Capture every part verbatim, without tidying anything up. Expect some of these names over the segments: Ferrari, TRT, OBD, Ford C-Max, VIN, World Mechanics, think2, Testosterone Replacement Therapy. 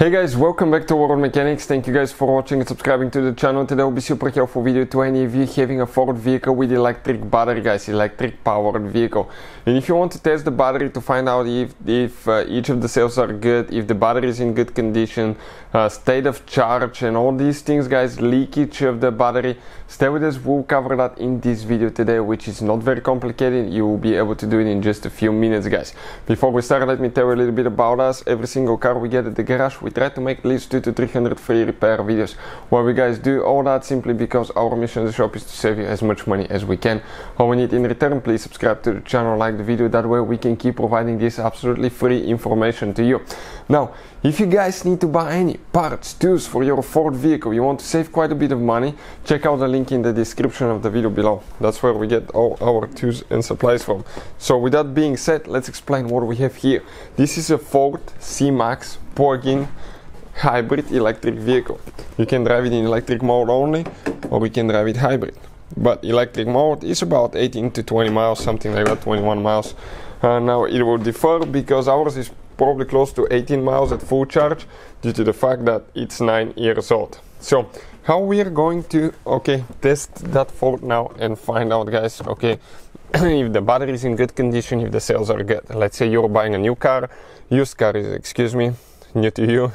Hey guys, welcome back to World Mechanics. Thank you guys for watching and subscribing to the channel. Today will be super helpful video to any of you having a Ford vehicle with electric battery, guys, electric powered vehicle. And if you want to test the battery to find out if, if uh, each of the cells are good, if the battery is in good condition, uh, state of charge and all these things, guys, leakage of the battery, stay with us, we'll cover that in this video today, which is not very complicated. You will be able to do it in just a few minutes, guys. Before we start, let me tell you a little bit about us. Every single car we get at the garage, we We try to make at least two to three hundred free repair videos where we guys do all that simply because our mission in the shop is to save you as much money as we can. All we need in return, please subscribe to the channel, like the video, that way we can keep providing this absolutely free information to you. Now, if you guys need to buy any parts, tools for your Ford vehicle, you want to save quite a bit of money, check out the link in the description of the video below. That's where we get all our tools and supplies from. So with that being said, let's explain what we have here. This is a Ford C-Max plug-in hybrid electric vehicle. You can drive it in electric mode only, or you can drive it hybrid. But electric mode is about eighteen to twenty miles, something like that, twenty-one miles. Uh, now it will differ because ours is probably close to eighteen miles at full charge due to the fact that it's nine years old. So how we are going to okay test that Ford now and find out, guys, okay, if the battery is in good condition, if the cells are good. Let's say you're buying a new car, used car is, excuse me, new to you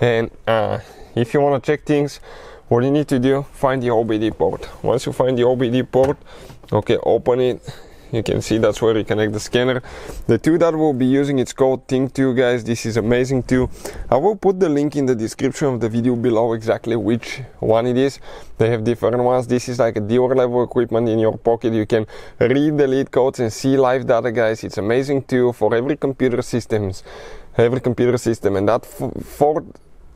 and uh, if you want to check things, what you need to do, find the O B D port. Once you find the O B D port, okay, open it. You can see that's where you connect the scanner. The tool that we'll be using, it's called think two, guys. This is amazing tool. I will put the link in the description of the video below exactly which one it is. They have different ones. This is like a dealer level equipment in your pocket. You can read the lead codes and see live data, guys. It's amazing tool for every computer systems. Every computer system, and that Ford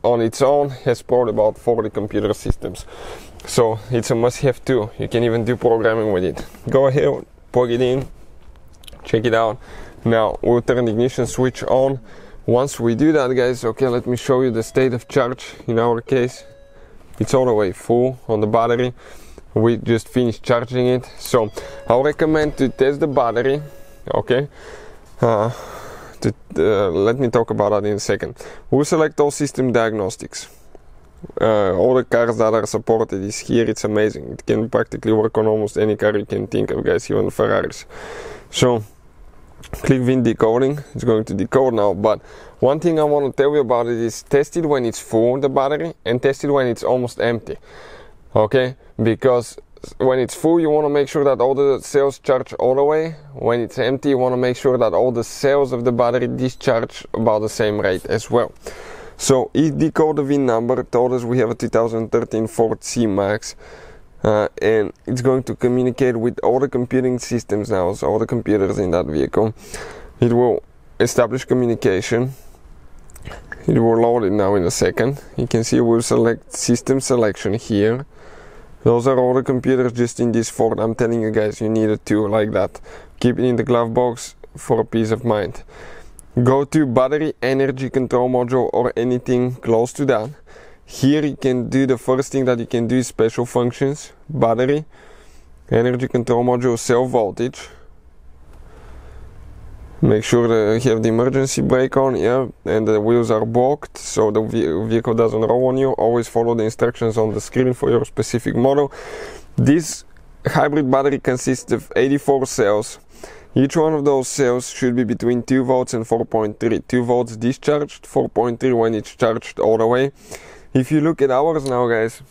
on its own has probably about forty computer systems. So it's a must-have too. You can even do programming with it. Go ahead, plug it in, check it out. Now we'll turn the ignition switch on. Once we do that, guys, okay, let me show you the state of charge. In our case, it's all the way full on the battery. We just finished charging it. So I'll recommend to test the battery, okay? Uh, To, uh, let me talk about that in a second. We'll select all system diagnostics. Uh, all the cars that are supported is here. It's amazing. It can practically work on almost any car you can think of, guys, even Ferraris. So click V I N decoding. It's going to decode now, but one thing I want to tell you about it is test it when it's full, the battery, and test it when it's almost empty, okay? Because when it's full, you want to make sure that all the cells charge all the way. When it's empty, you want to make sure that all the cells of the battery discharge about the same rate as well. So it decoded the V I N number, told us we have a two thousand thirteen Ford C-Max, uh, and it's going to communicate with all the computing systems now, so all the computers in that vehicle. It will establish communication. It will load it now in a second. You can see we'll select system selection here. Those are all the computers just in this Ford. I'm telling you guys, you need a tool like that. Keep it in the glove box for peace of mind. Go to battery energy control module or anything close to that. Here you can do the first thing that you can do is special functions. Battery, energy control module, cell voltage. Make sure that you have the emergency brake on, yeah, and the wheels are blocked so the vehicle doesn't roll on you. Always follow the instructions on the screen for your specific model. This hybrid battery consists of eighty-four cells. Each one of those cells should be between two volts and four point three. two volts discharged, four point three when it's charged all the way. If you look at ours now, guys,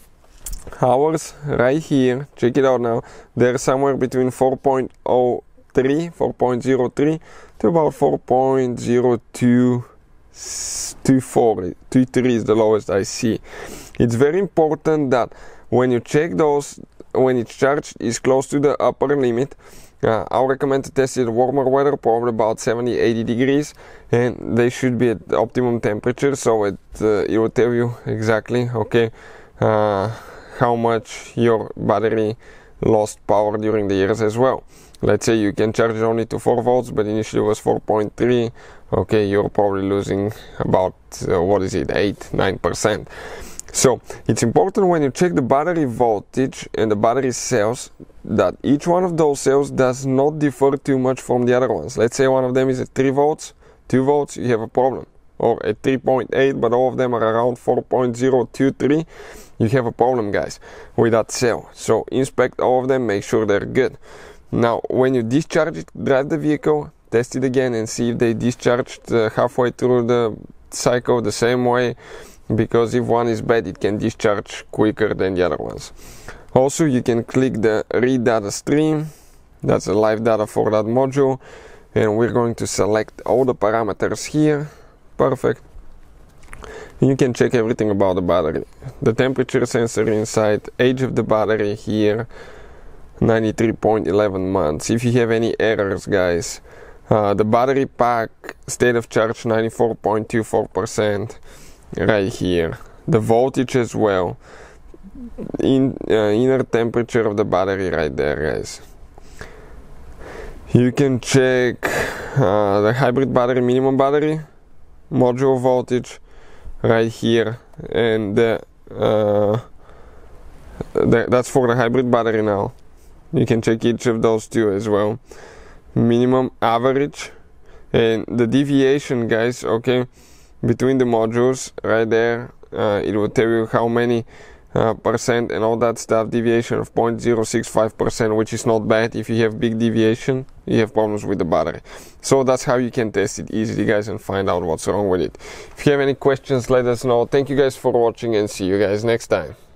ours right here, check it out now, they're somewhere between four point oh three, four point oh three to about four point oh two, two point four, two point three is the lowest I see. It's very important that when you check those, when it's charged, is close to the upper limit. Uh, I'll recommend to test it in warmer weather, probably about seventy to eighty degrees, and they should be at optimum temperature, so it, uh, it will tell you exactly, okay, uh, how much your battery lost power during the years as well. Let's say you can charge it only to four volts, but initially it was four point three. Okay, you're probably losing about, uh, what is it, eight, nine percent. So it's important when you check the battery voltage and the battery cells that each one of those cells does not differ too much from the other ones. Let's say one of them is at three volts, two volts, you have a problem. or a three point eight, but all of them are around four point zero two three, you have a problem, guys, with that cell. So inspect all of them, make sure they're good. Now, when you discharge it, drive the vehicle, test it again and see if they discharged uh, halfway through the cycle the same way, because if one is bad, it can discharge quicker than the other ones. Also, you can click the read data stream. That's a live data for that module, and we're going to select all the parameters here. Perfect. You can check everything about the battery, the temperature sensor inside, age of the battery here, ninety-three point one one months. If you have any errors, guys, uh, the battery pack, state of charge ninety-four point two four percent right here, the voltage as well, in uh, inner temperature of the battery right there, guys. You can check uh, the hybrid battery, minimum battery, module voltage right here, and the, uh, the, that's for the hybrid battery now. You can check each of those two as well. Minimum, average, and the deviation, guys, okay, between the modules right there. Uh, it will tell you how many Uh, percent and all that stuff. Deviation of zero point zero six five percent, which is not bad. If you have big deviation, you have problems with the battery. So that's how you can test it easily, guys, and find out what's wrong with it. If you have any questions, let us know. Thank you guys for watching, and see you guys next time.